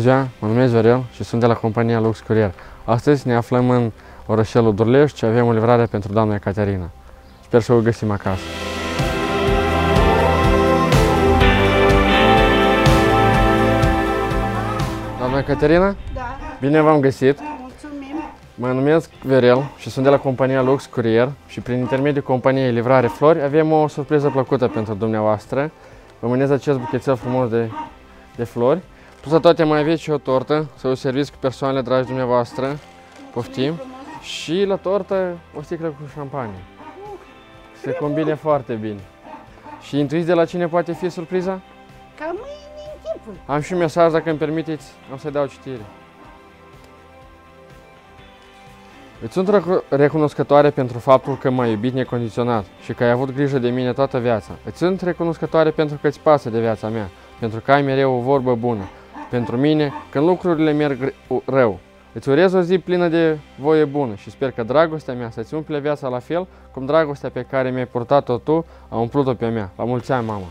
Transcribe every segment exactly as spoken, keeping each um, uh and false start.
ziua, mă numesc Verel și sunt de la compania Lux Courier. Astăzi ne aflăm în orășelul Durlești și avem o livrare pentru doamna Caterina. Sper să o găsim acasă. Doamna Caterina? Da. Bine v-am găsit. Mulțumim. Mă numesc Verel și sunt de la compania Lux Courier și prin intermediul companiei Livrare Flori avem o surpriză plăcută pentru dumneavoastră. Vă mânez acest buchetel frumos de, de flori. Plus de toate mai aveți și o tortă, să o serviți cu persoanele dragi dumneavoastră. Poftim. Și la tortă o sticlă cu șampanie. Se combine foarte bine. Și intuiți de la cine poate fi surpriza? Ca mâine în timpul. Am și un mesaj, dacă îmi permiteți, am să dau citire. Îți sunt recunoscătoare pentru faptul că m-ai iubit necondiționat și că ai avut grijă de mine toată viața. Îți sunt recunoscătoare pentru că îți pasă de viața mea, pentru că ai mereu o vorbă bună pentru mine când lucrurile merg rău. Îți urez o zi plină de voie bună și sper că dragostea mea să-ți umple viața la fel cum dragostea pe care mi-ai purtat-o tu a umplut-o pe mea. La mulți ani, mamă!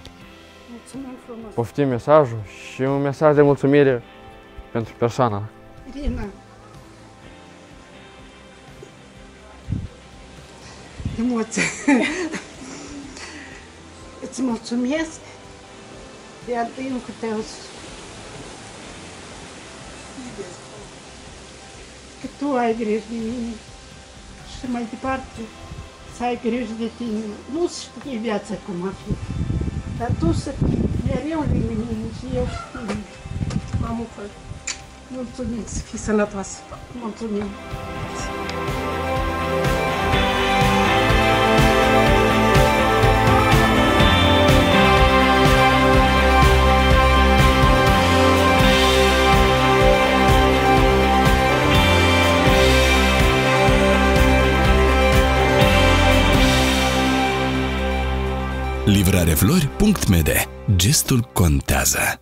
Mulțumim frumos! Poftim mesajul și un mesaj de mulțumire pentru persoana. Irina! Emoții! Îți mulțumesc de adâncul tău. Că tu ai grijă de mine și mai departe să ai grijă de tine. Nu știi viața cum ar fi, dar tu să fii mereu de mine și eu și tine. Mamă, mulțumim, să fii sănătoasă. Mulțumim. Livrare flori punct m d. Gestul contează.